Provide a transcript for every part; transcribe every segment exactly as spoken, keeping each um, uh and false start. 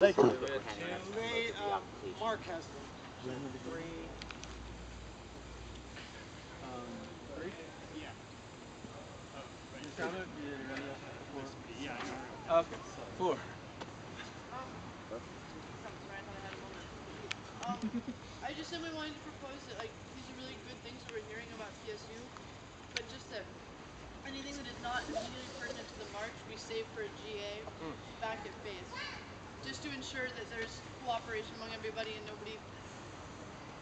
Thank you. And they, um, Mark has them. Three. Um, three? Yeah. Oh, right. You found it? Yeah. Four. Okay. Four. Um, I just simply wanted to propose that, like, these are really good things that we're hearing about P S U, but just that anything that is not immediately pertinent to the march, we save for a G A mm. back at base, just to ensure that there's cooperation among everybody and nobody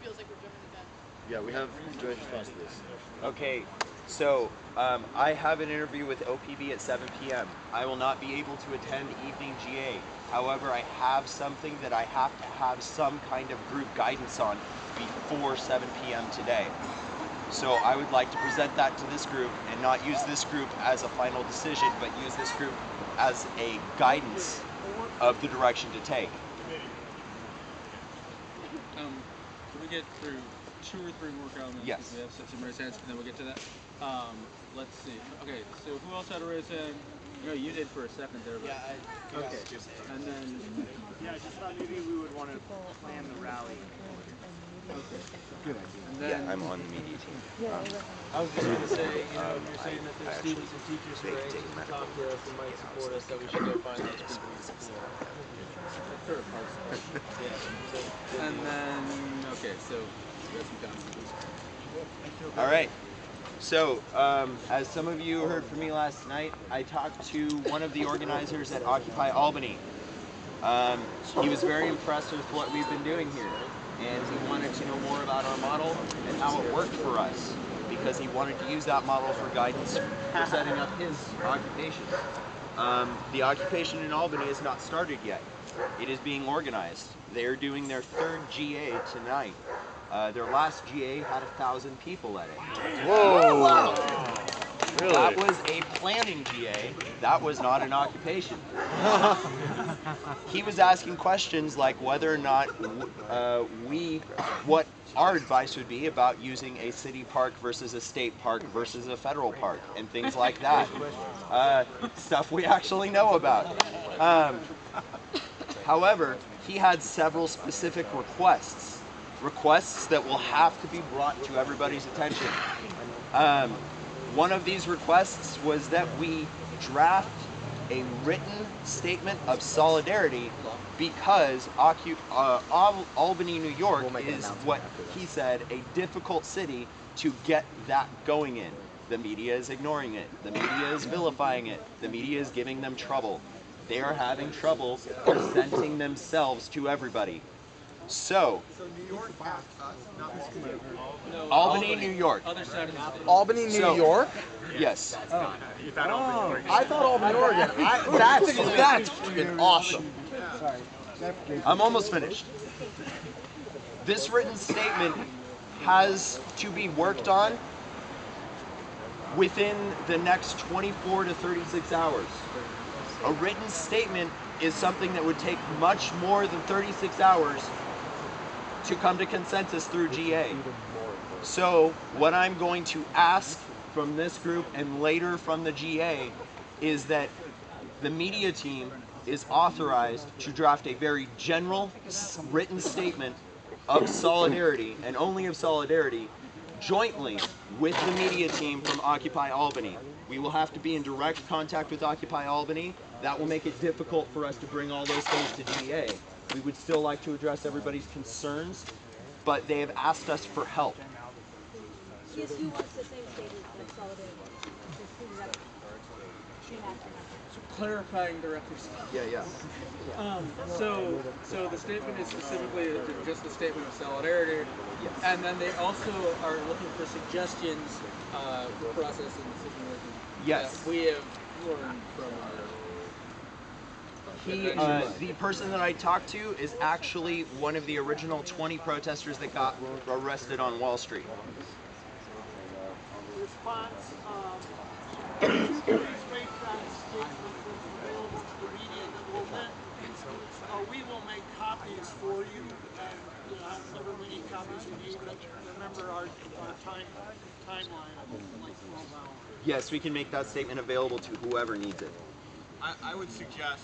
feels like we're jumping the gun. Yeah, we have George response to this. Okay, so um, I have an interview with O P B at seven P M I will not be able to attend evening G A. However, I have something that I have to have some kind of group guidance on before seven P M today. So I would like to present that to this group and not use this group as a final decision, but use this group as a guidance of the direction to take. Um, can we get through two or three more comments? Yes. We have some raised hands, and then we'll get to that. Um, let's see. Okay, so who else had a raised hand? No, you did for a second there. But... Yeah, I... Okay. And then... Yeah, I just thought maybe we would want to plan the rally. Okay. Good idea. Yeah, I'm on the media team. Um, I was just going to say, you know, you're saying that there's students and teachers who are anxious to talk to us and might support us, that we should go find those people. Sure. Yeah. And then, okay, so... All right. So, um, as some of you heard from me last night, I talked to one of the organizers at Occupy Albany. Um, he was very impressed with what we've been doing here, and he wanted to know more about our model and how it worked for us, because he wanted to use that model for guidance for setting up his occupation. Um, the occupation in Albany is not started yet. It is being organized. They're doing their third G A tonight. Uh, their last G A had a thousand people at it. Whoa! Wow. Really? That was a planning G A. That was not an occupation. He was asking questions like whether or not uh, we, what our advice would be about using a city park versus a state park versus a federal park and things like that. Uh, stuff we actually know about. Um, however, he had several specific requests. Requests that will have to be brought to everybody's attention. Um, one of these requests was that we draft a written statement of solidarity, because Occu uh, Al Albany, New York is what he said, a difficult city to get that going in. The media is ignoring it. The media is vilifying it. The media is giving them trouble. They are having trouble presenting themselves to everybody. So, so New York asked us not to do it. No, Albany, Albany, New York. Other side of the state. Albany, New so, York? Yes. Oh. You thought Albany, oh. I thought Albany, Oregon. I, that's that's freaking awesome. Sorry. I'm almost finished. This written statement has to be worked on within the next twenty-four to thirty-six hours. A written statement is something that would take much more than thirty-six hours to come to consensus through G A. So what I'm going to ask from this group and later from the G A is that the media team is authorized to draft a very general written statement of solidarity, and only of solidarity, jointly with the media team from Occupy Albany. We will have to be in direct contact with Occupy Albany. That will make it difficult for us to bring all those things to G A. We would still like to address everybody's concerns, but they have asked us for help. P S U wants the same statement of solidarity. So clarifying the record. Yeah, yeah. Um, so, so the statement is specifically just a statement of solidarity, yes. And then they also are looking for suggestions uh, for processing decision-making. Yes. That we have learned from our. He, uh, the person that I talked to is actually one of the original twenty protesters that got arrested on Wall Street. Response, um, two very frank statements available to the media that will then, uh, we will make copies for you, and you know, however many copies we need, but remember our, our time, timeline, like twelve hours. Yes, we can make that statement available to whoever needs it. I, I would suggest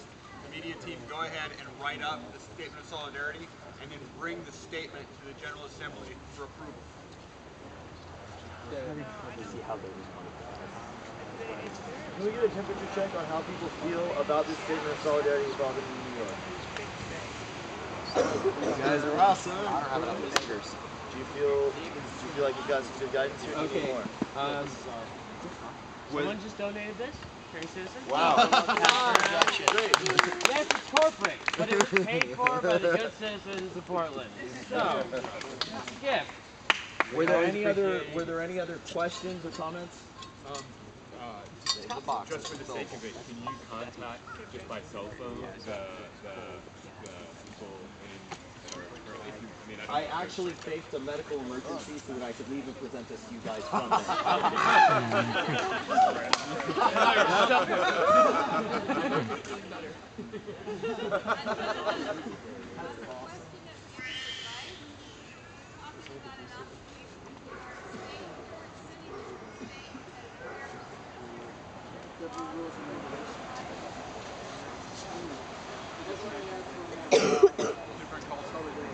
media team go ahead and write up the Statement of Solidarity and then bring the statement to the General Assembly for approval? Can we get a temperature check on how people feel about this Statement of Solidarity involving New York? You guys are awesome. I don't have enough fingers. Do you feel? Do you feel like you got some good guidance here? Okay. More? Um, someone just donated this. Wow. Yes, it's corporate, but it was paid for by the good citizens of Portland. So, it's a gift. Were there any other Were there any other questions or comments? Um, uh, just for the sake of it, can you contact just by cell phone the the, the people in? Or, or I, mean, I, I actually faked a medical emergency so that I could leave and present this to you guys from there.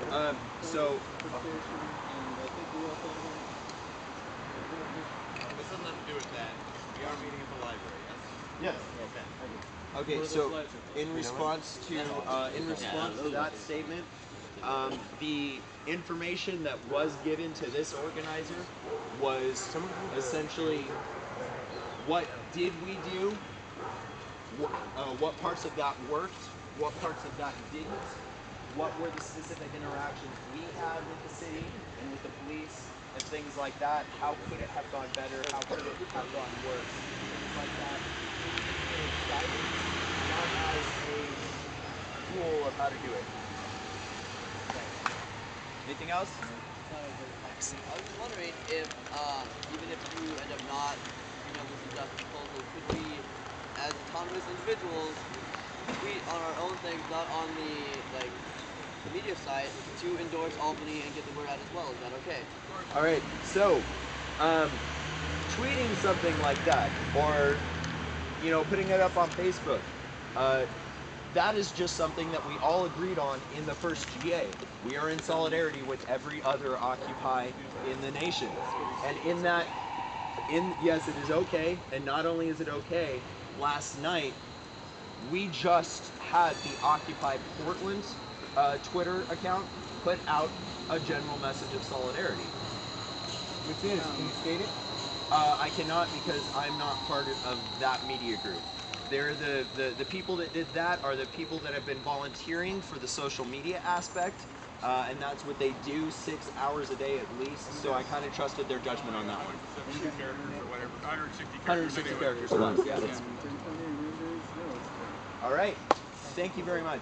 um, so this has nothing to do with that. We are meeting at the library. Yes. Okay. Okay. So, in response to uh, in response to that statement, um, the information that was given to this organizer was essentially what did we do, what, uh, what parts of that worked, what parts of that didn't, what were the specific interactions we had with the city and with the police and things like that. How could it have gone better? How could it have gone worse? Things like that. Guidance, not as a tool of how to do it. Anything else? I was wondering if, uh, even if you end up not, you know, listening to that proposal, could we, as autonomous individuals, tweet on our own things, not on the like the media site, to endorse Albany and get the word out as well? Is that okay? All right. So, um, tweeting something like that, or you know, putting it up on Facebook. Uh, that is just something that we all agreed on in the first G A. We are in solidarity with every other Occupy in the nation. And in that, in yes, it is okay, and not only is it okay, last night, we just had the Occupy Portland uh, Twitter account put out a general message of solidarity. Which is, can you state it? Uh, I cannot because I'm not part of that media group. They're the, the, the people that did that are the people that have been volunteering for the social media aspect, uh, and that's what they do six hours a day at least, so I kind of trusted their judgment on that one. one hundred sixty characters or whatever, one hundred sixty characters. one hundred sixty characters, yeah. All right, thank you very much.